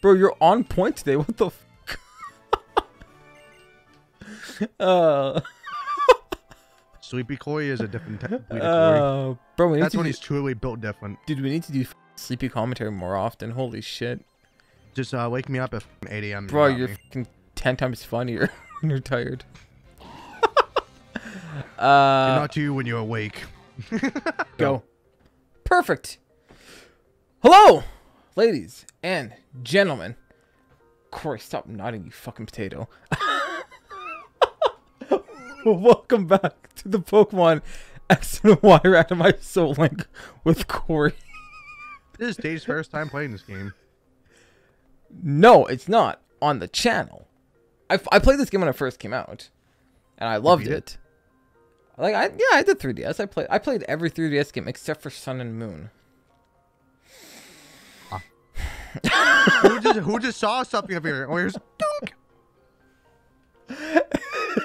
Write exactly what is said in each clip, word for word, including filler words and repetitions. Bro, you're on point today. What the f uh. Sleepy Koi is a different type of uh, bro, we That's when do... he's truly built different. Dude, we need to do sleepy commentary more often. Holy shit. Just uh, wake me up at eight A M Bro, you're fucking ten times funnier when you're tired. uh, not you when you're awake. Go. Perfect. Hello, ladies and gentlemen. Corey, stop nodding, you fucking potato. Welcome back to the Pokemon X and Y Randomized Soul Link with Corey. This is Dave's first time playing this game. No, it's not on the channel. I, I played this game when it first came out, and I loved it. Like I yeah, I did three D S. I played I played every three D S game except for Sun and Moon. Huh. who just who just saw something up here? Oh, here's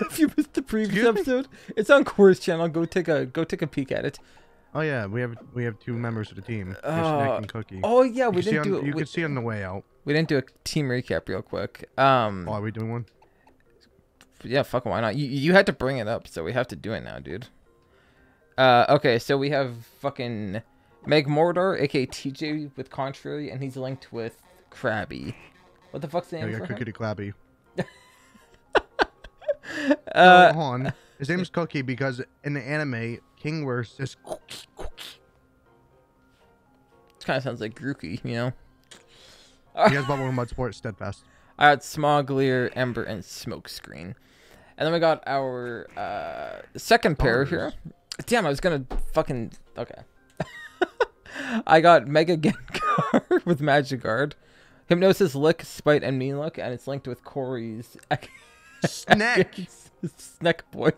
if you missed the previous Excuse episode, me? It's on Corey's channel. Go take a go take a peek at it. Oh yeah, we have we have two members of the team, uh, Nick and Cookie. Oh yeah, we you didn't on, do it. You we, could see on the way out. We didn't do a team recap real quick. Um, oh, are we doing one? Yeah, fuck, why not? You, you had to bring it up, so we have to do it now, dude. Uh, okay, so we have fucking Meg Mordor, aka T J with Contrary, and he's linked with Krabby. What the fuck's the name? Yeah, Cookie to Krabby. uh, hold on. His name is Cookie because in the anime, King Wars is Cookie. Cookie. It kind of sounds like Grookey, you know? You guys bought one Mud Sport Steadfast. I got Smoglier, Ember, and Smokescreen. And then we got our uh, second pair oh, here. Damn, I was going to fucking... Okay. I got Mega Gengar with Magikarp. Hypnosis, Lick, Spite, and Mean Look. And it's linked with Corey's... Snack! Snack Boy.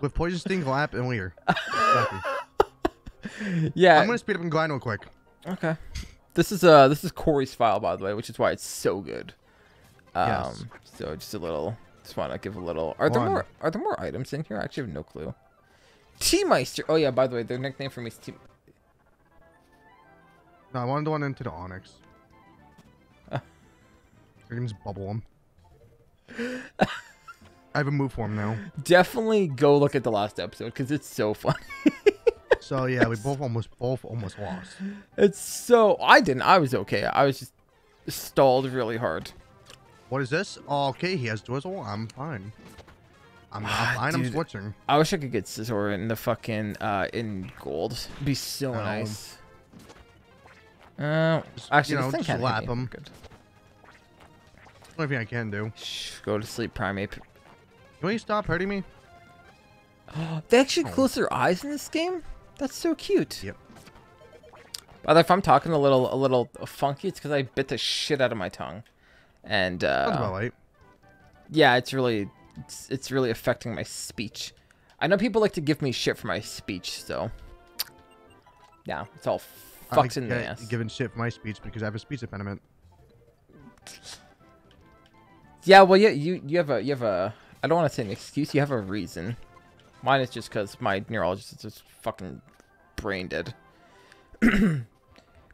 With Poison Sting, Glap, and Leer. Yeah. I'm going to speed up and grind real quick. Okay. This is uh this is Corey's file, by the way, which is why it's so good. Um yes. So just a little, just want to give a little. Are Hold there on. more? Are there more items in here? I actually have no clue. T-Meister. Oh yeah, by the way, their nickname for me is T. No, I wanted the one into the Onyx. Uh. I can just bubble him. I have a move for him now. Definitely go look at the last episode because it's so funny. So yeah, we both almost both almost lost. It's so I didn't. I was okay. I was just stalled really hard. What is this? Oh, okay, he has Drizzle. I'm fine. I'm ah, fine. Dude, I'm switching. I wish I could get Scizor in the fucking uh in gold. It'd be so um, nice. Uh, just, actually, you know, just slap him. Good. Only thing I can do. Shh, go to sleep, Prime Ape. Can you stop hurting me? They actually oh. close their eyes in this game. That's so cute. Yep. By the way, if I'm talking a little, a little funky, it's because I bit the shit out of my tongue, and uh, that's about right. Yeah, it's really, it's, it's really affecting my speech. I know people like to give me shit for my speech, so yeah, it's all fucks I like in the ass. Giving shit for my speech because I have a speech impediment. Yeah, well, yeah, you, you have a, you have a. I don't want to say an excuse. You have a reason. Mine is just because my neurologist is just fucking brain dead. did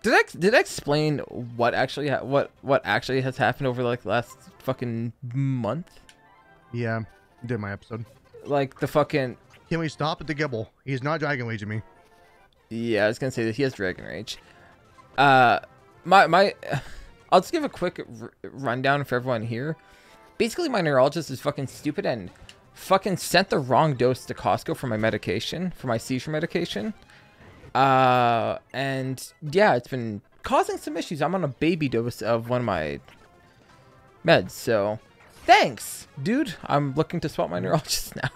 I did I explain what actually ha what what actually has happened over like last fucking month? Yeah, I did my episode. Like the fucking. Can we stop at the Gible? He's not Dragon Raging me. Yeah, I was gonna say that he has Dragon Rage. Uh, my my, I'll just give a quick r rundown for everyone here. Basically, my neurologist is fucking stupid and. Fucking sent the wrong dose to Costco for my medication, for my seizure medication. Uh, and yeah, it's been causing some issues. I'm on a baby dose of one of my meds, so thanks, dude. I'm looking to swap my neurologist now.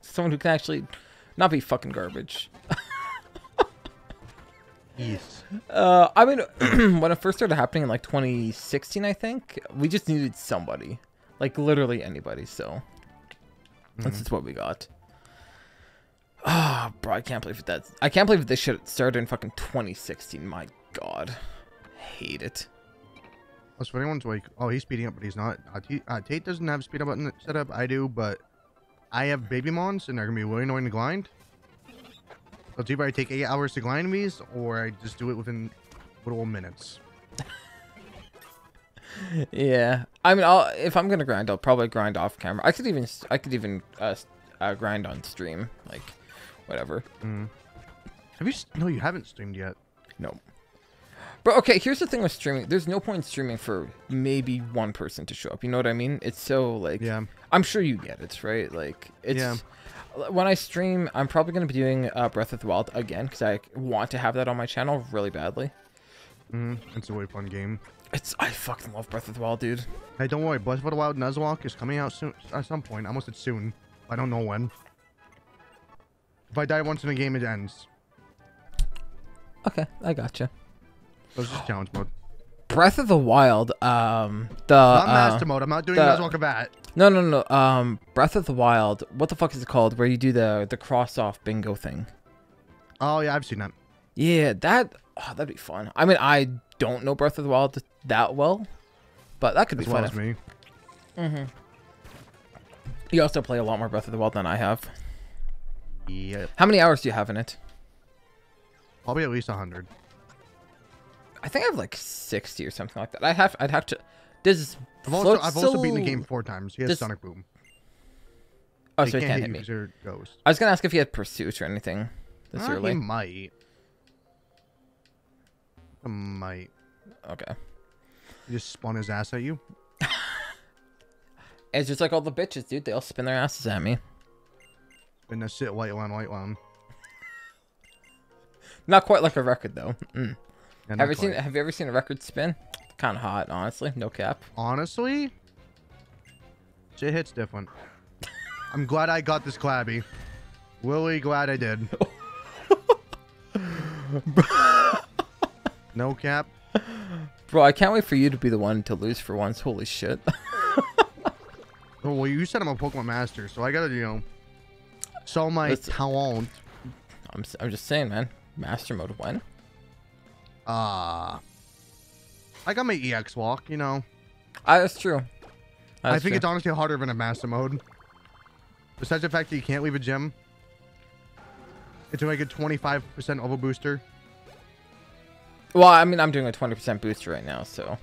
Someone who can actually not be fucking garbage. Yes. Uh, I mean, when it first started happening in like twenty sixteen, I think, we just needed somebody. Like literally anybody, so... This is what we got. Ah, oh, bro, I can't believe that. I can't believe this shit started in fucking twenty sixteen. My God, I hate it. That's when anyone's like, "Oh, he's speeding up, but he's not." Uh, T uh, Tate doesn't have a speed up button set up. I do, but I have baby mons, and they're gonna be really annoying to grind. So it's either I take eight hours to grind these, or I just do it within little minutes. Yeah, I mean, I'll, if I'm gonna grind, I'll probably grind off camera. I could even, I could even uh, uh, grind on stream, like, whatever. Mm. Have you? No, you haven't streamed yet. No. But okay, here's the thing with streaming. There's no point in streaming for maybe one person to show up. You know what I mean? It's so like. Yeah. I'm sure you get it, right? Like, it's. Yeah. When I stream, I'm probably going to be doing uh, Breath of the Wild again because I want to have that on my channel really badly. Mm, it's a really fun game. It's I fucking love Breath of the Wild, dude. Hey, don't worry. Breath of the Wild Nuzlocke is coming out soon at some point. I almost said soon. I don't know when. If I die once in a game, it ends. Okay, I gotcha. That was just challenge mode. Breath of the Wild, um, the... Not master uh, mode. I'm not doing the, Nuzlocke of that. No, no, no. Um, Breath of the Wild. What the fuck is it called? Where you do the the cross off bingo thing? Oh yeah, I've seen that. Yeah, that oh, that'd be fun. I mean, I don't know Breath of the Wild that well, but that could be fun. As well as me. Mhm. You also play a lot more Breath of the Wild than I have. Yep. How many hours do you have in it? Probably at least a hundred. I think I have like sixty or something like that. I have. I'd have to. Does I've also, I've also beaten the game four times. He has does, Sonic Boom. Oh, so he can't, can't hit me. Ghost. I was gonna ask if he had Pursuit or anything. This uh, early. He might. He might. Okay. You just spawn his ass at you. It's just like all the bitches, dude. They all spin their asses at me. And they sit white one, white one. Not quite like a record though. Mm. Yeah, have you seen? Have you ever seen a record spin? Kind of hot, honestly. No cap. Honestly, shit hits different. I'm glad I got this Krabby. Really glad I did. No cap. Bro, I can't wait for you to be the one to lose for once. Holy shit. Oh, well, you said I'm a Pokemon Master, so I gotta, you know, show my Listen, talent. I'm, I'm just saying, man. Master mode when? Ah. Uh, I got my E X walk, you know. Ah, that's true. That's I think true. It's honestly harder than a master mode. Besides the fact that you can't leave a gym. It's like a twenty-five percent over booster. Well, I mean, I'm doing a twenty percent booster right now, so.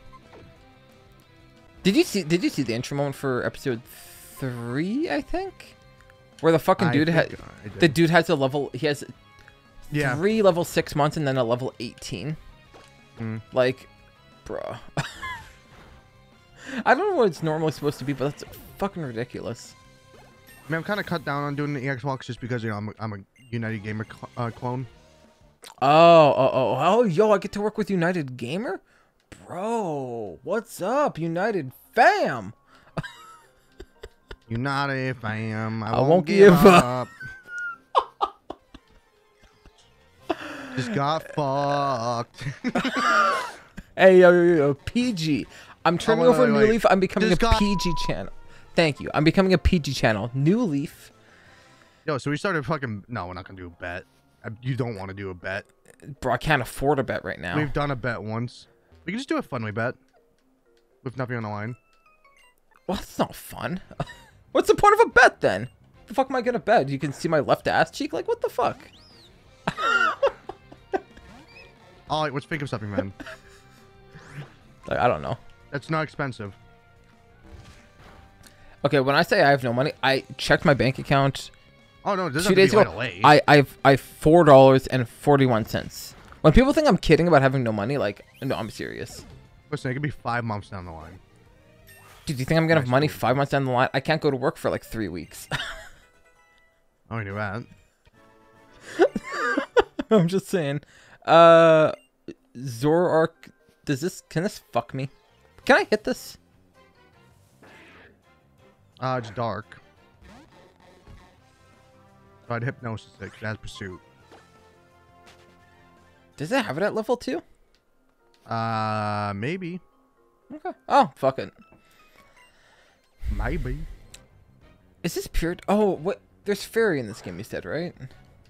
Did you see? Did you see the intro moment for episode three? I think, where the fucking dude had the dude has a level. He has yeah. three level six months and then a level eighteen. Mm. Like. Bro, I don't know what it's normally supposed to be, but that's fucking ridiculous. I mean, I'm kind of cut down on doing the E X walks just because, you know, I'm a, I'm a United Gamer cl uh, clone. Oh, oh, oh, oh, yo, I get to work with United Gamer? Bro, what's up, United Fam? United Fam, I, I won't, won't give up. up. Just got fucked. Hey, yo, yo, yo, P G. I'm turning oh, wait, over wait, New wait. Leaf. I'm becoming Just a got... P G channel. Thank you. I'm becoming a P G channel. New Leaf. Yo, so we started fucking... No, we're not going to do a bet. You don't want to do a bet. Bro, I can't afford a bet right now. We've done a bet once. We can just do a funly bet. With nothing on the line. Well, that's not fun. What's the point of a bet, then? The fuck am I going to bet? You can see my left ass cheek? Like, what the fuck? All right, let's think of something, man. Like, I don't know. That's not expensive. Okay, when I say I have no money, I checked my bank account. Oh no, it doesn't two days ago. Right I I've I have four dollars and forty one cents. When people think I'm kidding about having no money, like no, I'm serious. Listen, it could be five months down the line. Dude, do you think I'm gonna have money five months down the line? I can't go to work for like three weeks. I knew that. I'm just saying. Uh, Zoroark. Does this, can this fuck me? Can I hit this? Uh, it's dark. So I'd hypnosis it, that's pursuit. Does it have it at level two? Uh, maybe. Okay. Oh, fuck it. Maybe. Is this pure? Oh, what? There's fairy in this game, you said, right?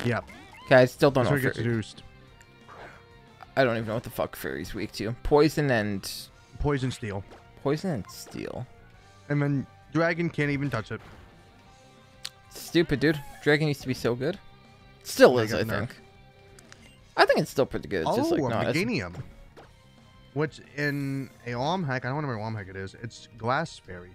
Yep. Okay, I still don't that's know. Where it gets seduced. I don't even know what the fuck fairy's weak to. Poison and... Poison steel. Poison and steel. And then dragon can't even touch it. Stupid, dude. Dragon used to be so good. Still is, I think. I think it's still pretty good. It's oh, just like, no, Meganium. What's in a Lomhack? I don't know where Lomhack it is. It's Glass Fairy.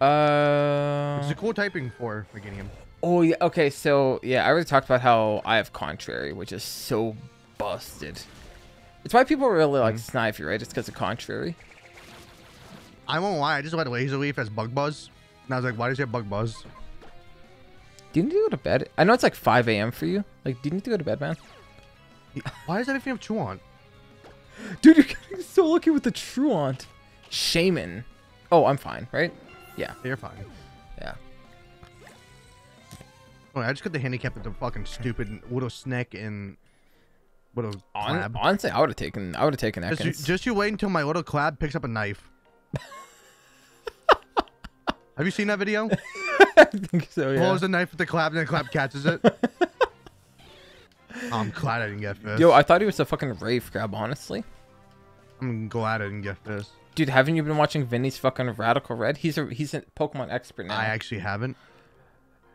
Uh, it's a cool typing for Meganium. Oh, yeah. Okay, so, yeah, I already talked about how I have Contrary, which is so busted. It's why people really like mm-hmm. Snivy, right? It's because of Contrary. I won't lie. I just let Laser Leaf as Bug Buzz. And I was like, why does it have Bug Buzz? Didn't you go to bed? I know it's like five A M for you. Like, didn't you go to bed, man? Why does everything have Truant? Dude, you're getting so lucky with the Truant. Shaman. Oh, I'm fine, right? Yeah. You're fine. Yeah. Well, I just got the handicap with the fucking stupid little snake and little clab. Honestly, I would have taken. I would have taken that. Just, just you wait until my little clab picks up a knife. Have you seen that video? I think so. Yeah. Pulls the knife with the clab and the clab catches it. I'm glad I didn't get this. Yo, I thought he was a fucking Wraith Grab. Honestly, I'm glad I didn't get this. Dude, haven't you been watching Vinny's fucking Radical Red? He's a he's a Pokemon expert now. I actually haven't.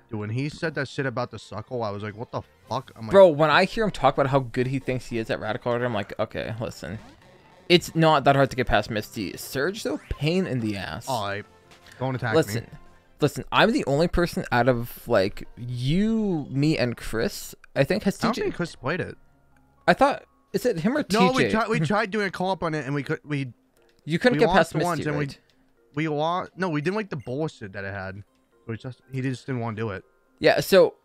Dude, when he said that shit about the Suckle, I was like, what the fuck? I'm like, bro, when I hear him talk about how good he thinks he is at Radical Red, I'm like, okay, listen. It's not that hard to get past Misty. Surge, though, pain in the ass. All right. Don't attack listen, me. Listen, I'm the only person out of, like, you, me, and Chris, I think, has T J. I don't think Chris played it. I thought, is it him or no, T J? No, we, tri we tried doing a call-up on it, and we could, we... You couldn't we get past Misty, once, right? And we, we lost... No, we didn't like the bullshit that it had. We just, he just didn't want to do it. Yeah, so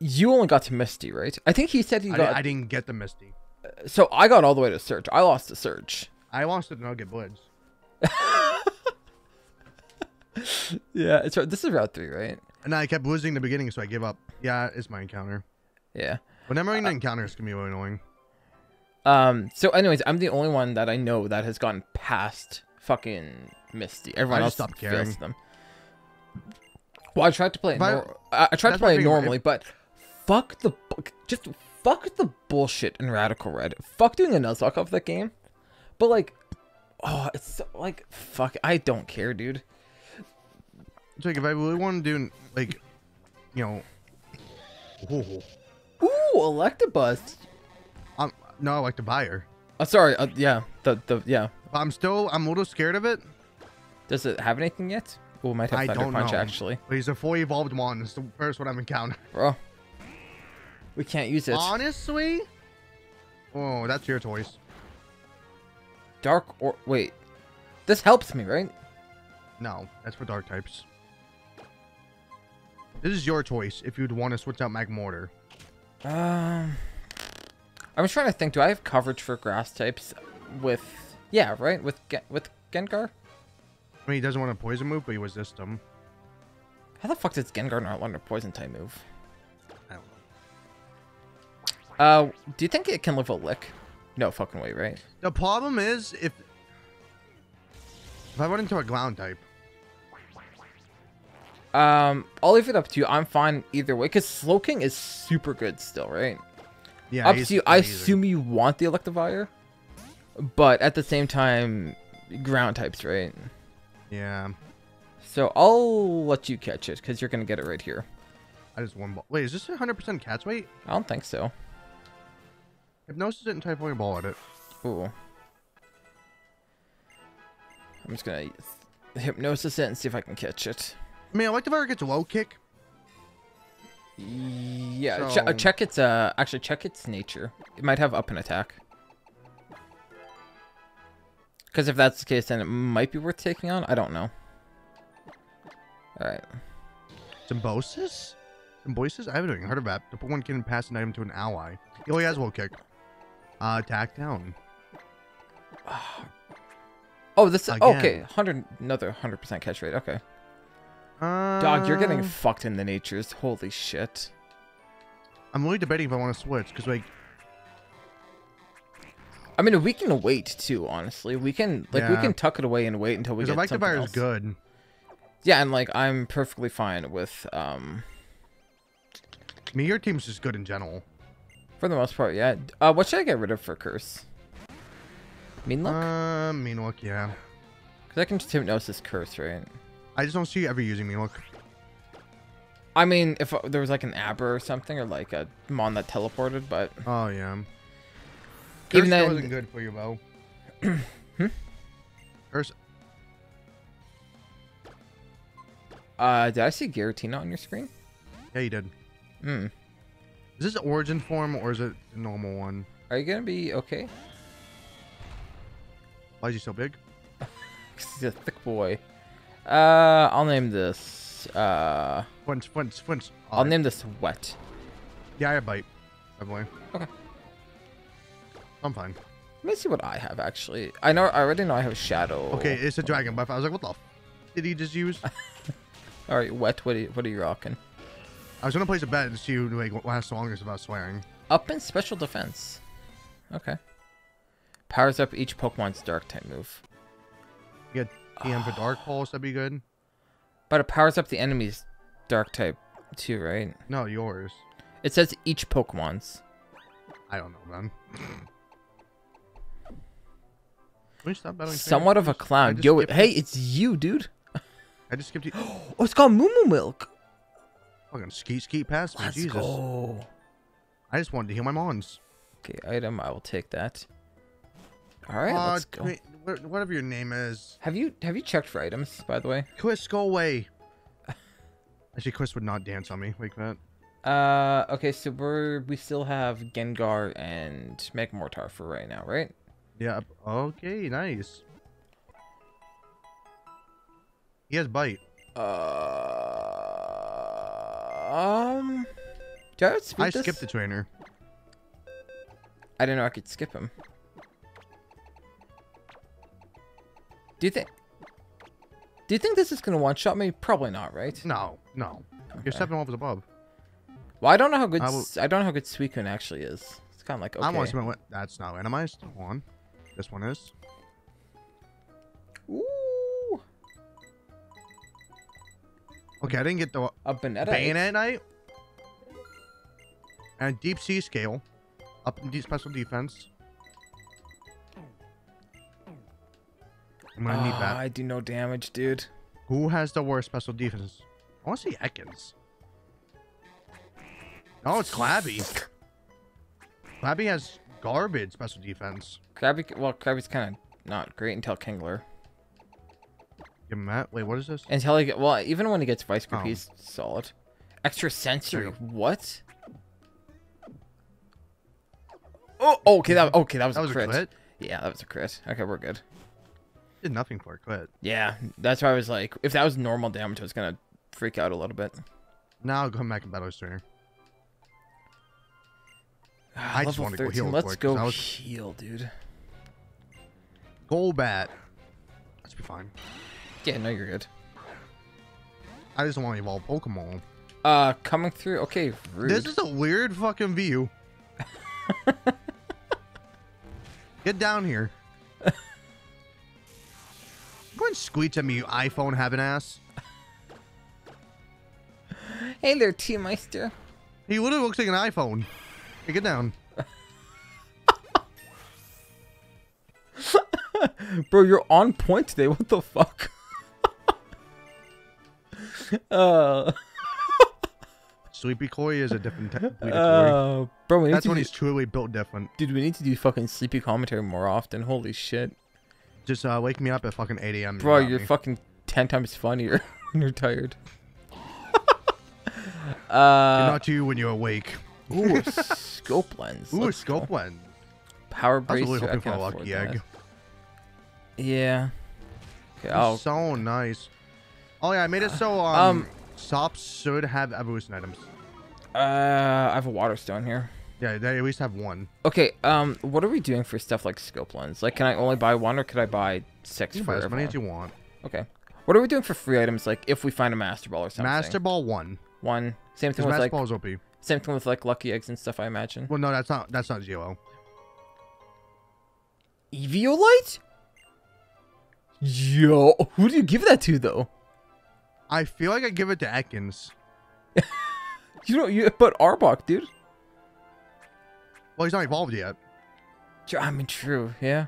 you only got to Misty, right? I think he said he I got... Did, I didn't get the Misty. Uh, so I got all the way to Surge. I lost to Surge. I lost to Nugget Blitz. Yeah, it's this is Route three, right? And I kept losing the beginning, so I gave up. Yeah, it's my encounter. Yeah. Whenever I uh, encounter, it's going to be really annoying. Um. So anyways, I'm the only one that I know that has gotten past fucking Misty. Everyone I else stopped caring. Them. Well, I tried to play it. Nor I, I tried to play it normally, right. But fuck the just fuck the bullshit in Radical Red. Fuck doing a Nuzlocke off that game. But like, oh, it's so, like fuck. I don't care, dude. It's like if I really want to do like, you know, ooh, ooh Electabuzz. Um, no, I like to buy her. Oh, sorry. Uh, yeah, the the yeah. I'm still. I'm a little scared of it. Does it have anything yet? Ooh, might have I Thunder don't Punch, know. Actually. But he's a fully evolved one. It's the first one I've encountered. Bro. We can't use it. Honestly? Oh, that's your choice. Dark or... Wait. This helps me, right? No. That's for dark types. This is your choice if you'd want to switch out Magmortar. Um... I was trying to think. Do I have coverage for grass types with... Yeah, right? With, with Gengar? I mean, he doesn't want a poison move, but he resists him. How the fuck does Gengar not want a poison type move? I don't know. Uh, do you think it can live a lick? No fucking way, right? The problem is if if I run into a Ground type. Um, I'll leave it up to you. I'm fine either way, because Slowking is super good still, right? Yeah. Up to you. I assume you want the Electivire, but at the same time, Ground types, right? Yeah. So I'll let you catch it because you're going to get it right here. I just one ball. Wait, is this one hundred percent cat's weight? I don't think so. Hypnosis didn't type one ball at it. Ooh. I'm just going to Hypnosis it and see if I can catch it. I mean, Electivire gets a low kick. Yeah. So... Ch check its, uh, actually, check its nature. It might have up and attack. Because if that's the case, then it might be worth taking on. I don't know. All right. Symbosis? Symbosis? I haven't even heard of that. To put one kid and pass an item to an ally. Oh, he has low kick. Uh, attack down. Oh, this. Again. Okay, one hundred. Another one hundred percent catch rate. Okay. Uh, Dog, you're getting fucked in the natures. Holy shit. I'm really debating if I want to switch because like. I mean, we can wait too. Honestly, we can like yeah. we can tuck it away and wait until we get something else. Electivire is good. Yeah, and like I'm perfectly fine with. um I mean, your team's just good in general. For the most part, yeah. Uh, what should I get rid of for curse? Mean Look. Uh, Mean Look, yeah. Because I can just Hypnosis curse, right? I just don't see you ever using Mean Look. I mean, if uh, there was like an Abra or something, or like a Mon that teleported, but. Oh yeah. Curse even then, wasn't good for you, Bo. hmm? Curse. Uh, did I see Giratina on your screen? Yeah, you did. Hmm. Is this an origin form or is it a normal one? Are you gonna be okay? Why is he so big? Because he's a thick boy. Uh, I'll name this. Uh. Flinch, flinch, flinch. I'll name this wet. Yeah, I bite. I believe. Okay. I'm fine. Let me see what I have actually. I know. I already know I have a shadow. Okay, it's a dragon buff. I was like, what the f did he just use? All right, wet. What are you, what are you rocking? I was gonna place a bet and see who like lasts longest without swearing. Up in special defense. Okay. Powers up each Pokemon's dark type move. You get D M for Dark Pulse. That'd be good. But it powers up the enemy's dark type too, right? No, yours. It says each Pokemon's. I don't know, man. Somewhat of a clown. Yo, hey, it's you, dude. I just skipped you. Oh, it's called Moo Moo Milk. Fucking skeet skeet past me. Let's Jesus. Go. I just wanted to heal my mons. Okay, item. I will take that. All right, uh, let's go. Wait, whatever your name is. Have you have you checked for items, by the way? Chris, go away. Actually, Chris would not dance on me like that. Uh, okay, so we're we still have Gengar and Magmortar for right now, right? Yeah. Okay, nice. He has bite. Uh, um. Did I speed I this? Skipped the trainer. I didn't know I could skip him. Do you think? Do you think this is gonna one-shot me? Probably not, right? No, no. Okay. You're stepping off the above. Well, I don't know how good I, will, I don't know how good Suicune actually is. It's kind of like okay. I'm almost what that's not randomized. Hold on, this one is. Ooh. Okay, I didn't get the a Banetta Bayonet Knight and Deep Sea Scale, up in special defense. I'm gonna oh, need that. I do no damage, dude. Who has the worst special defense? I want to see Ekans. Oh, it's Krabby. Krabby has garbage special defense. Krabby, well, Krabby's kind of not great until Kingler. Give him that. Wait, what is this? Until he get, well, even when he gets Vice Grip, oh. he's solid. Extra sensory. What? Oh, okay, that okay, that was, that was a, crit. a crit. Yeah, that was a crit. Okay, we're good. Did nothing for a crit. Yeah, that's why I was like, if that was normal damage, I was gonna freak out a little bit. Now I'll come back and battle Stringer. I just want to go heal. Let's go was... heal, dude. Golbat. Let's be fine. Yeah, no, you're good. I just want to evolve Pokemon. Uh, coming through. Okay, rude. This is a weird fucking view. Get down here. Go and squeeze at me, you iPhone having ass. Hey there, T-Meister. He literally looks like an iPhone. Hey, get down. Bro, you're on point today. What the fuck? uh. Sleepy Koi is a different type of uh, bro, we need That's to when do... he's truly built different. Dude, we need to do fucking sleepy commentary more often. Holy shit. Just uh, wake me up at fucking eight A M Bro, you're me. fucking ten times funnier when you're tired. uh, you're not you when you're awake. Ooh, a scope lens. Ooh, a scope go. lens. Power bracer. I was really hoping for a lucky egg. That. Yeah. Okay, so nice. Oh yeah, I made it so um, um Sops should have evolution items. Uh, I have a water stone here. Yeah, they at least have one. Okay. Um, what are we doing for stuff like scope lens? Like, can I only buy one, or could I buy six? You can buy as many as you want. Okay. What are we doing for free items? Like, if we find a master ball or something. Master ball one. One. Same thing with master like. Master ball is O P. Same thing with like lucky eggs and stuff, I imagine. Well, no, that's not that's not Geo. Eviolite? Yo, who do you give that to though? I feel like I give it to Ekans. you know, you but Arbok, dude. Well, he's not evolved yet. I mean, true, yeah.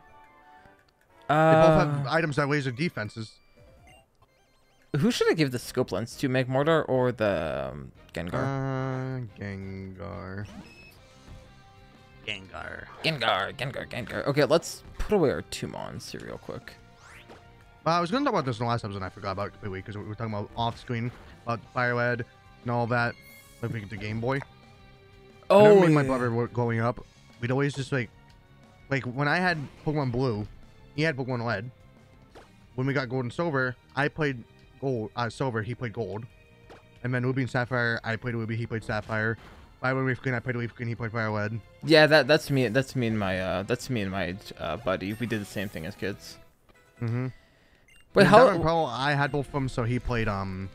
Uh, they both have items that laser defenses. Who should I give the scope lens to, Meg Mordor or the um, Gengar? Uh, Gengar. Gengar. Gengar. Gengar. Gengar. Okay, let's put put away our two mons here real quick. Uh, I was going to talk about this in the last episode, and I forgot about it completely because we were talking about off screen, about Fire Red and all that, like we get the Game Boy. Oh, me and my brother were growing up, we'd always just like, like when I had Pokemon Blue, he had Pokemon Red. When we got Gold and Silver, I played Gold, uh, Silver, he played Gold. And then Ruby and Sapphire, I played Ruby, he played Sapphire. I went Leaf Green, I played Leaf Green, he played Fire Red. Yeah, that that's me. That's me and my uh, that's me and my uh, buddy. We did the same thing as kids. Mm-hmm. But how? Pearl, I had both of them, so he played um.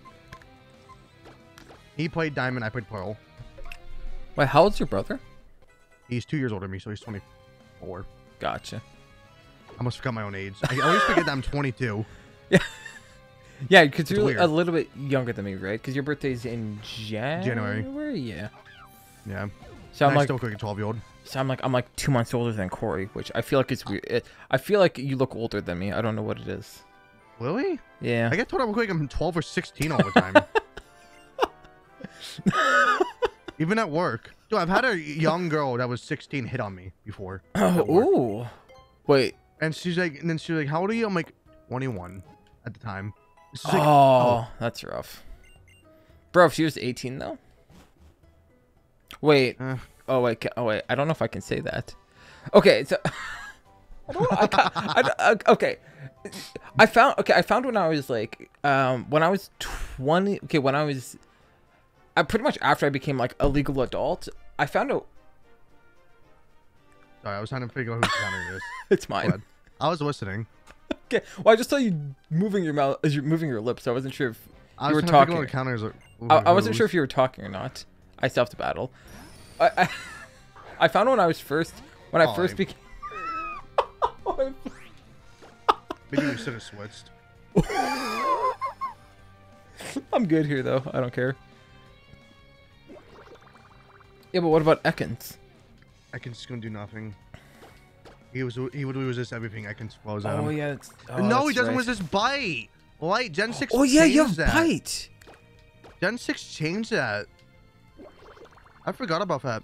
He played Diamond, I played Pearl. Wait, how old's your brother? He's two years older than me, so he's twenty-four. Gotcha. I almost forgot my own age. I always forget that I'm twenty-two. Yeah. Yeah, because you're weird. A little bit younger than me, right? Because your birthday's in Jan January. January, yeah. Yeah. So and I'm I like still like a twelve-year-old. So I'm like I'm like two months older than Corey, which I feel like it's weird. It, I feel like you look older than me. I don't know what it is. Really? Yeah. I get told I look like I'm twelve or sixteen all the time. Even at work, dude. I've had a young girl that was sixteen hit on me before. Oh, ooh. Wait. And she's like, and then she's like, "How old are you?" I'm like, twenty-one at the time. Like, oh, oh, that's rough, bro. If she was eighteen though. Wait. Uh, oh wait. Oh wait. I don't know if I can say that. Okay. So. I don't, I I, I, okay. I found. Okay. I found when I was like, um, when I was twenty. Okay. When I was, I pretty much after I became like a legal adult, I found a. Sorry, I was trying to figure out who's counter this. It's mine. I was listening. Okay. Well, I just saw you moving your mouth as you're moving your lips, so I wasn't sure if I you were talking. Or, or, I, I wasn't sure if you were talking or not. I still have to battle. I I, I found when I was first when oh, I first I... became. Maybe we should have switched. I'm good here though. I don't care. Yeah, but what about Ekans? Ekans is gonna do nothing. He was he would resist everything. Ekans blows at him. Oh yeah. It's, oh, no, he doesn't right. resist bite. Light Gen six. Oh yeah, you have that. Bite. Gen six changed that. I forgot about that.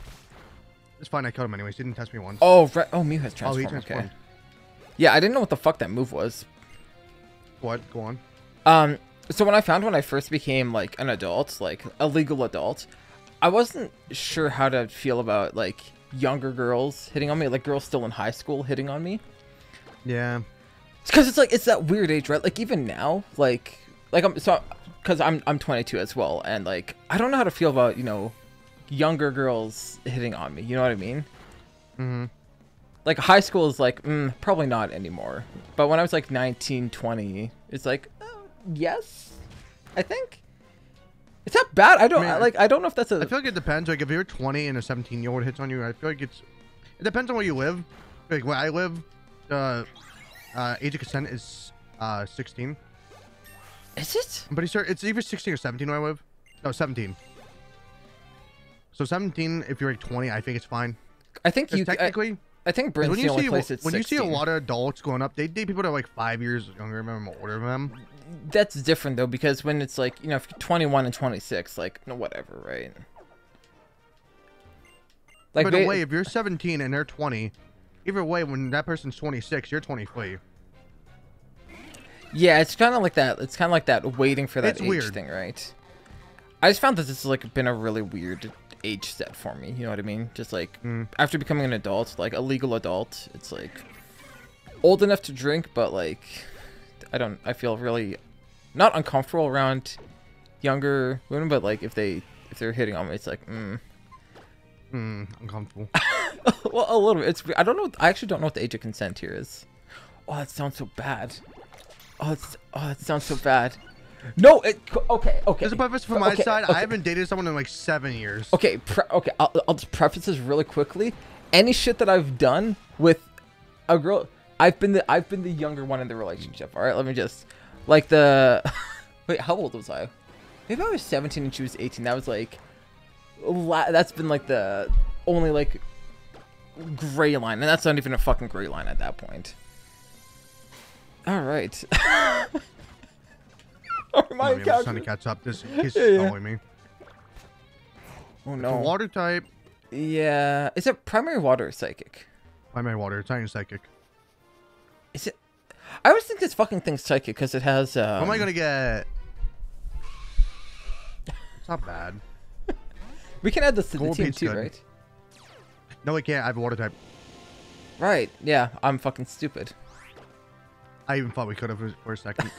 It's fine. I killed him anyways. He didn't touch me once. Oh right. Oh, Mew has transformed. Oh, he transformed. Okay. Yeah, I didn't know what the fuck that move was. What? Go on. Um. So when I found when I first became like an adult, like a legal adult, I wasn't sure how to feel about like younger girls hitting on me, like girls still in high school hitting on me. Yeah. It's because it's like it's that weird age, right? Like even now, like like I'm so because I'm I'm twenty-two as well, and like I don't know how to feel about you know. Younger girls hitting on me, you know what I mean? Mm-hmm. Like high school is like mm, probably not anymore, but when I was like nineteen, twenty, it's like oh, yes, I think it's not bad. I don't I mean, I, like I don't know if that's a. I feel like it depends. Like if you're twenty and a seventeen-year-old hits on you, I feel like it's it depends on where you live. Like where I live, the uh, uh, age of consent is uh, sixteen. Is it? But sure it's either sixteen or seventeen where I live. No, seventeen. So seventeen, if you're like twenty, I think it's fine. I think you technically. I, I think Britain's the only place it's sixteen. When you see a lot of adults growing up, they date people that are like five years younger than them or older than them. That's different though, because when it's like you know, if you're twenty-one and twenty-six, like no, whatever, right? Like, by the way, if you're seventeen and they're twenty, either way, when that person's twenty-six, you're twenty-three. Yeah, it's kind of like that. It's kind of like that waiting for that age thing, right? I just found that this has like been a really weird age set for me, you know what I mean? Just like mm. after becoming an adult, like a legal adult, it's like old enough to drink, but like I don't I feel really not uncomfortable around younger women, but like if they if they're hitting on me, it's like mm. Mm, uncomfortable. Well, a little bit. It's I don't know. I actually don't know what the age of consent here is. Oh, that sounds so bad. Oh, it's, oh, that sounds so bad. No, it okay, okay. There's a preface from my okay, side. Okay. I haven't dated someone in like seven years. Okay, pre okay. I'll, I'll just preface this really quickly. Any shit that I've done with a girl, I've been the I've been the younger one in the relationship. All right, let me just like the. Wait, how old was I? Maybe I was seventeen and she was eighteen. That was like, la that's been like the only like gray line, and that's not even a fucking gray line at that point. All right. Oh, my I'm trying to catch up. This is yeah, yeah. following me. Oh no! It's a water type. Yeah. Is it primary water or psychic? Primary water. It's not even psychic. Is it? I always think this fucking thing's psychic because it has. Um... What am I gonna get? It's not bad. We can add this to Gold the team too, good. Right? No, I can't. I have a water type. Right. Yeah, I'm fucking stupid. I even thought we could have for a second.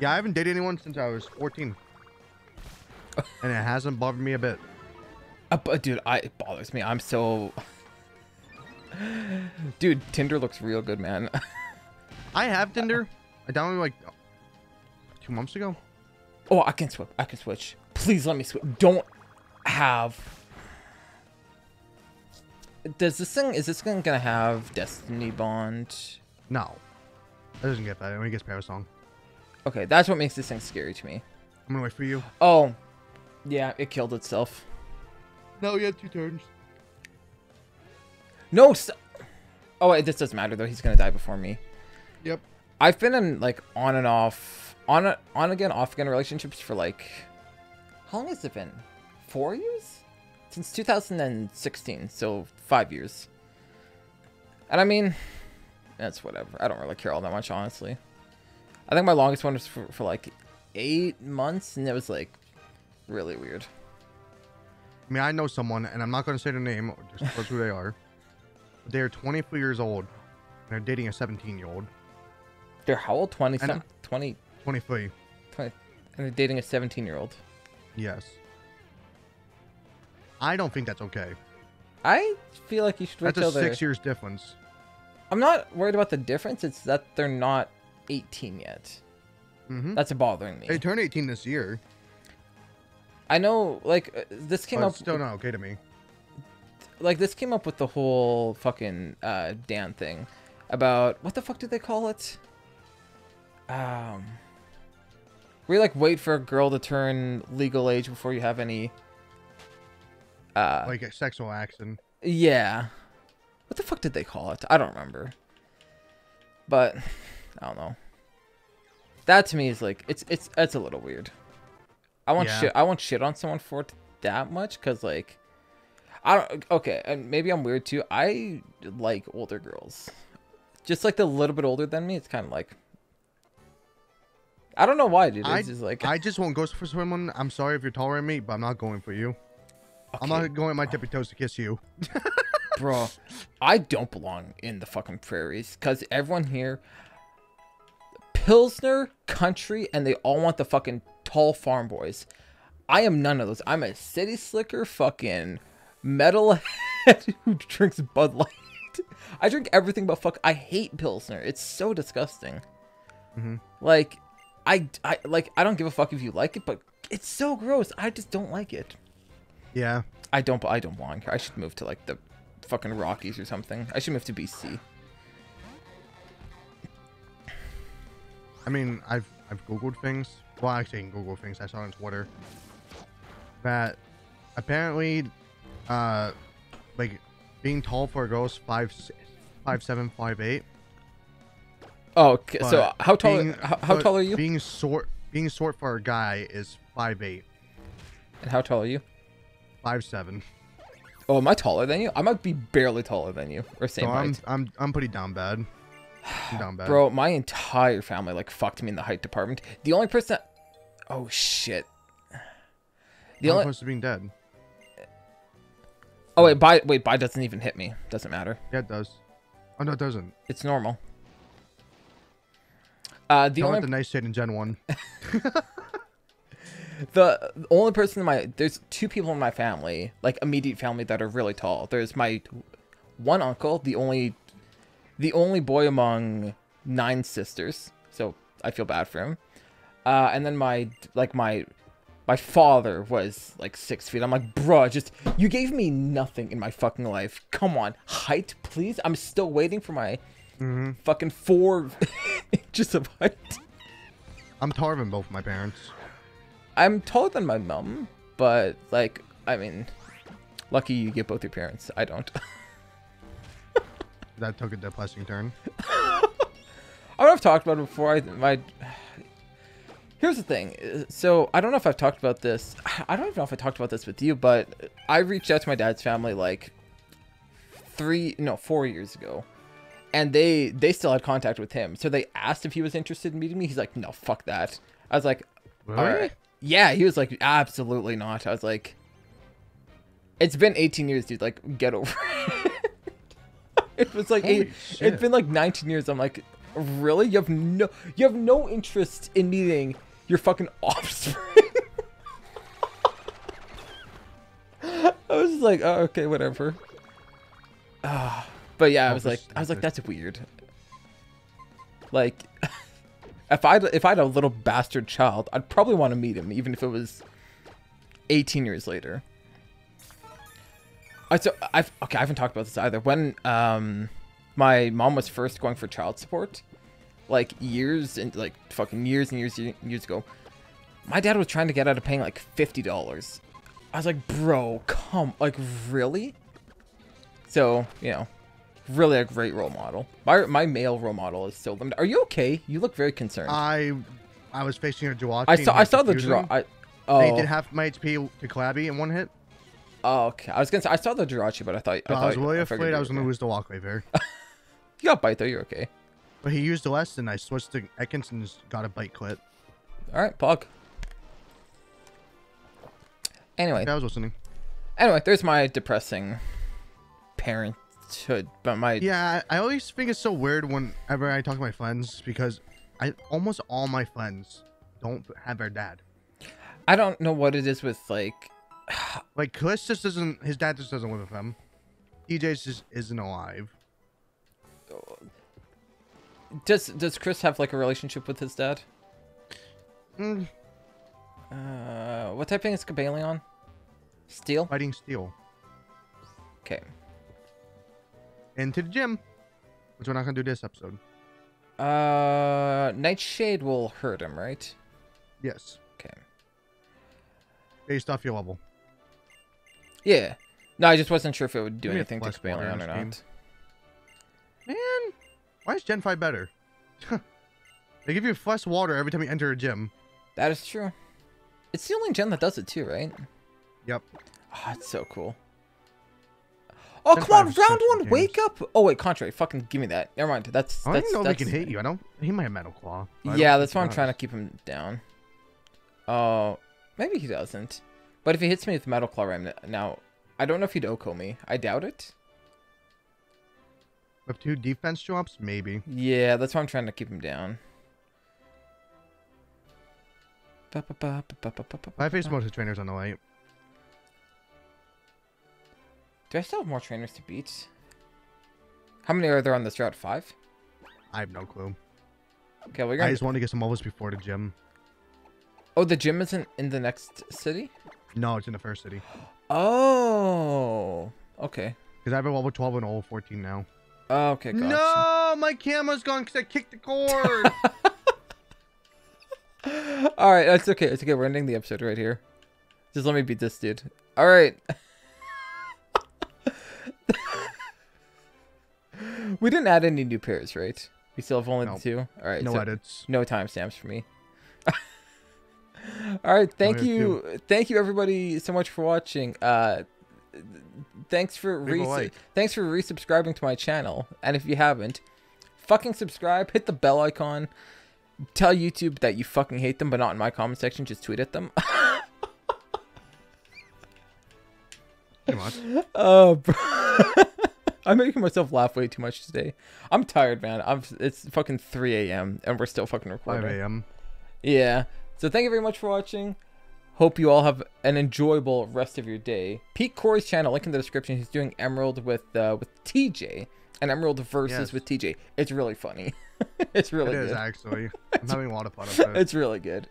Yeah, I haven't dated anyone since I was fourteen. And it hasn't bothered me a bit. Uh, but dude, I, it bothers me. I'm so... Dude, Tinder looks real good, man. I have Tinder. I downloaded like two months ago. Oh, I can switch. I can switch. Please let me switch. Don't have... Does this thing... Is this thing going to have Destiny Bond? No. It doesn't get that. It only gets Parasong. Okay, that's what makes this thing scary to me. I'm going to wait for you. Oh. Yeah, it killed itself. No, we had two turns. No. St oh, wait, this doesn't matter though. He's gonna die before me. Yep. I've been in like on and off, on a, on again, off again relationships for like, how long has it been? Four years? Since two thousand sixteen, so five years. And I mean, that's whatever. I don't really care all that much, honestly. I think my longest one was for, for like eight months, and it was like really weird. I mean, I know someone, and I'm not going to say their name, just because who they are. They're twenty-four years old, and they're dating a seventeen-year-old. They're how old? twenty, twenty, twenty-three. twenty, and they're dating a seventeen-year-old. Yes. I don't think that's okay. I feel like you should wait till they're... That's a six years difference. I'm not worried about the difference. It's that they're not eighteen yet. Mm-hmm. That's bothering me. They turned eighteen this year. I know, like, this came oh, up... It's still not okay to me. Like, this came up with the whole fucking uh, Dan thing about... What the fuck do they call it? Um, we, like, wait for a girl to turn legal age before you have any... Uh, like a sexual action. Yeah. What the fuck did they call it? I don't remember. But, I don't know. That, to me, is, like... It's, it's, it's a little weird. I won't yeah. shit. I won't shit on someone for it that much, cause like, I don't. Okay, and maybe I'm weird too. I like older girls, just like they're a little bit older than me. It's kind of like, I don't know why, dude. It's just like I just won't go for someone. I'm sorry if you're taller than me, but I'm not going for you. Okay. I'm not going on my tippy toes to kiss you, bro. I don't belong in the fucking prairies, cause everyone here, Pilsner country, and they all want the fucking. Tall farm boys. I am none of those. I'm a city slicker fucking metalhead who drinks Bud Light. I drink everything but fuck. I hate Pilsner. It's so disgusting. Mm-hmm. Like, I, I, like, I don't give a fuck if you like it, but it's so gross. I just don't like it. Yeah. I don't, I don't belong here. I should move to like the fucking Rockies or something. I should move to B C. I mean, I've, I've Googled things. Well, actually, I can Google things. I saw on Twitter that apparently, uh, like being tall for a girl is five, five seven, five eight. Oh, okay. So how tall? Being, how, how tall are you? Being short, being short for a guy is five eight. And how tall are you? Five seven. Oh, am I taller than you? I might be barely taller than you, or same so height. I'm, I'm, I'm pretty down bad. Bro, my entire family like fucked me in the height department. The only person, oh shit, the only close to being dead. Oh wait, by wait, by doesn't even hit me. Doesn't matter. Yeah, it does. Oh no, it doesn't. It's normal. Uh, the Don't only let the nice shit in Gen One. the, the only person in my there's two people in my family, like immediate family, that are really tall. There's my one uncle, the only. The only boy among nine sisters, so I feel bad for him. Uh, and then my like my my father was like six feet. I'm like, bro, just you gave me nothing in my fucking life. Come on, height, please. I'm still waiting for my mm-hmm. fucking four inches of height. I'm taller than both my parents. I'm taller than my mom, but like, I mean, lucky you get both your parents. I don't. That took a depressing turn. I don't know if I've talked about it before. I, my, here's the thing. So I don't know if I've talked about this. I don't even know if I talked about this with you, but I reached out to my dad's family like three, no, four years ago. and they they still had contact with him. So they asked if he was interested in meeting me. He's like, no, fuck that. I was like, all right. Yeah, he was like, absolutely not. I was like, it's been eighteen years, dude. Like, get over it. It was like eight, it's been like nineteen years. I'm like, really? You have no you have no interest in meeting your fucking offspring. I was just like, oh, okay, whatever. Uh, but yeah, I was like, I was like, that's weird. Like, if I if I had a little bastard child, I'd probably want to meet him, even if it was eighteen years later. I so I've okay, I haven't talked about this either. When um, my mom was first going for child support, like years and like fucking years and years years ago, my dad was trying to get out of paying like fifty dollars. I was like, bro, come, like, really? So, you know, really a great role model. My my male role model is still limited. Are you okay? You look very concerned. I I was facing a Jirachi. I saw I saw the Jirachi. I oh. They did half my H P to Krabby in one hit. Oh, okay. I was gonna say I saw the Jirachi, but I thought no, I, I was really I afraid I was gonna lose the walkway bear. You got bite though. You're okay. But he used the less, and I switched to Ekans and just got a bite clip. All right, Pog. Anyway, yeah, I was listening. Anyway, there's my depressing parenthood, but my yeah, I always think it's so weird whenever I talk to my friends because I almost all my friends don't have their dad. I don't know what it is with like, like Chris just doesn't. His dad just doesn't live with him. T J just isn't alive. Does Does Chris have like a relationship with his dad? Mm. Uh, what type of thing is Cobalion? Steel? Fighting steel. Okay. Into the gym. Which we're not going to do this episode. Uh, Nightshade will hurt him, right? Yes. Okay. Based off your level. Yeah. No, I just wasn't sure if it would do anything to Cobalion or not. Man, why is Gen five better? They give you flesh water every time you enter a gym. That is true. It's the only gen that does it too, right? Yep. Oh, it's so cool. Oh, that's come on, round one, games. Wake up! Oh wait, contrary, fucking give me that. Never mind. That's that's. I don't know if he can hit you. I don't. He might have Metal Claw. Yeah, that's why I'm trying to keep him down. Oh, uh, maybe he doesn't. But if he hits me with Metal Claw Remnant, now I don't know if he'd Oko me. I doubt it. With two defense drops, maybe. Yeah, that's why I'm trying to keep him down. I face most of the trainers on the way. Do I still have more trainers to beat? How many are there on this route? Five? I have no clue. Okay, we're gonna... I just want to get some levels before the gym. Oh, the gym isn't in the next city? No, it's in the first city. Oh, okay. Because I have a level twelve and a level fourteen now. Oh, okay, gotcha. No, my camera's gone because I kicked the cord. All right, that's okay. It's okay. We're ending the episode right here. Just let me beat this dude. All right. We didn't add any new pairs, right? We still have only nope. the two. All right. No so edits. No timestamps for me. All right. Thank no you. Too. Thank you, everybody, so much for watching. Uh, thanks for re like. thanks for resubscribing to my channel. And if you haven't, fucking subscribe. Hit the bell icon. Tell YouTube that you fucking hate them, but not in my comment section. Just tweet at them. Come on. Oh, uh, I'm making myself laugh way too much today. I'm tired, man. I'm. It's fucking three A M and we're still fucking recording. five A M Yeah. So thank you very much for watching. Hope you all have an enjoyable rest of your day. Pete Corey's channel, link in the description. He's doing Emerald with uh, with T J. And Emerald versus yes. with T J. It's really funny. It's really good. It is, good. Actually. I'm having a lot of fun with it. It's really good.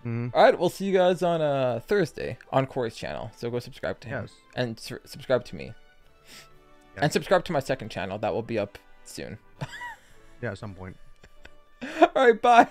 Mm-hmm. All right. We'll see you guys on uh, Thursday on Corey's channel. So go subscribe to him. Yes. And su subscribe to me. Yes. And subscribe to my second channel. That will be up soon. Yeah, at some point. All right. Bye.